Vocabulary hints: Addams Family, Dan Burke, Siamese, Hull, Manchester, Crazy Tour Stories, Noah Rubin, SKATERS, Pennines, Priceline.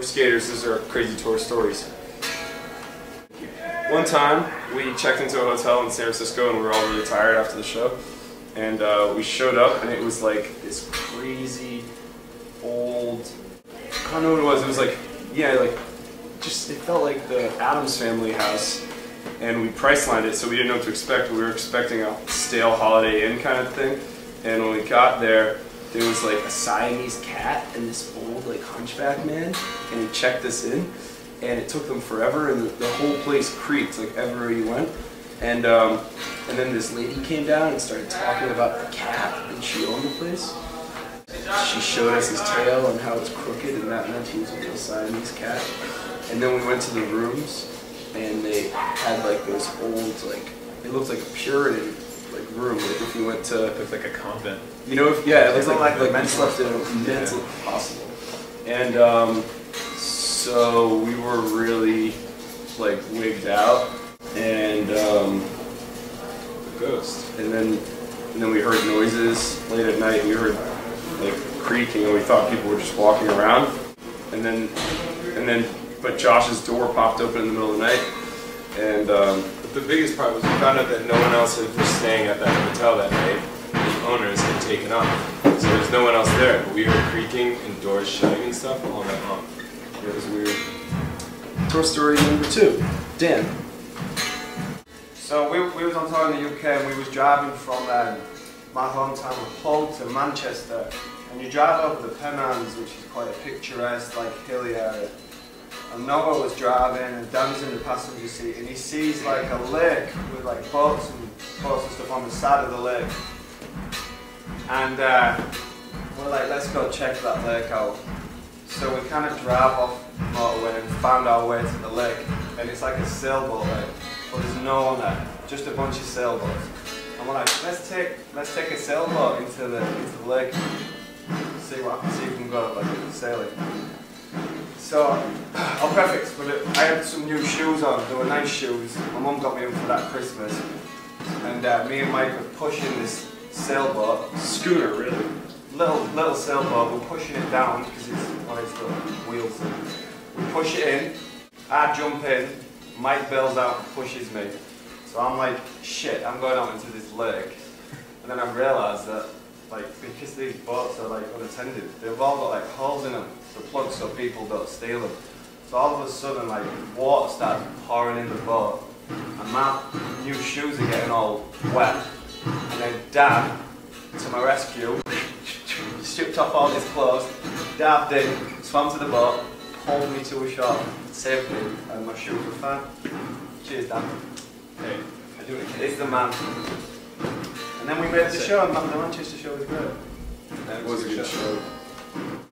We're skaters, these are Crazy Tour Stories. One time, we checked into a hotel in San Francisco and we were all really tired after the show. And we showed up and it was like this crazy, old, I don't know what it was. It was like, yeah, like, just, it felt like the Addams Family house. And we pricelined it, so we didn't know what to expect. We were expecting a stale Holiday Inn kind of thing. And when we got there, there was like a Siamese cat and this old like hunchback man, and he checked us in, and it took them forever, and the whole place creaked like everywhere you went. And then this lady came down and started talking about the cat, and she owned the place. She showed us his tail and how it's crooked, and that meant he was a real Siamese cat. And then we went to the rooms, and they had like those old, like, it looked like a Puritan like room, like if you went to, it looked like a convent. You know, if, yeah, it looks like men slept in a mental hospital. And so we were really like wigged out, and the ghost. And then we heard noises late at night. We heard like creaking, and we thought people were just walking around. And then but Josh's door popped open in the middle of the night, and but the biggest part was we found out that no one else was staying at that hotel that night. The owners had taken off, so there's no one else there. But we were creaking and doors shutting and stuff all night long. It was weird. Tour story number 2, Dan. So we was on tour in the UK, and we was driving from my hometown of Hull to Manchester, and you drive over the Pennines, which is quite a picturesque, like, hilly area. And Noah was driving, and Dan's in the passenger seat, and he sees like a lake with like boats and stuff on the side of the lake. And we're like, let's go check that lake out. So we kind of drive off the motorway and found our way to the lake. And it's like a sailboat lake, but there's no one there, just a bunch of sailboats. And we're like, let's take a sailboat into the lake, see if we can go like sailing. So, I'll preface, but I had some new shoes on. They were nice shoes. My mum got me them for that Christmas. And me and Mike were pushing this sailboat. Scooter, really. Little sailboat. We're pushing it down because it's on its little wheels. We push it in. I jump in. Mike bails out and pushes me. So I'm like, shit, I'm going out into this lake. And then I realised that, like, because these boats are like unattended, they've all got like holes in them to plug so people don't steal them. So all of a sudden, like, water starts pouring in the boat, and my new shoes are getting all wet. And then Dan, to my rescue, stripped off all his clothes, dived in, swam to the boat, pulled me to a shore, saved me, and my shoes were fine. Cheers, Dan. Hey, I do it again. He's the man. And then we made the show, and the Manchester show was great. It was a good show.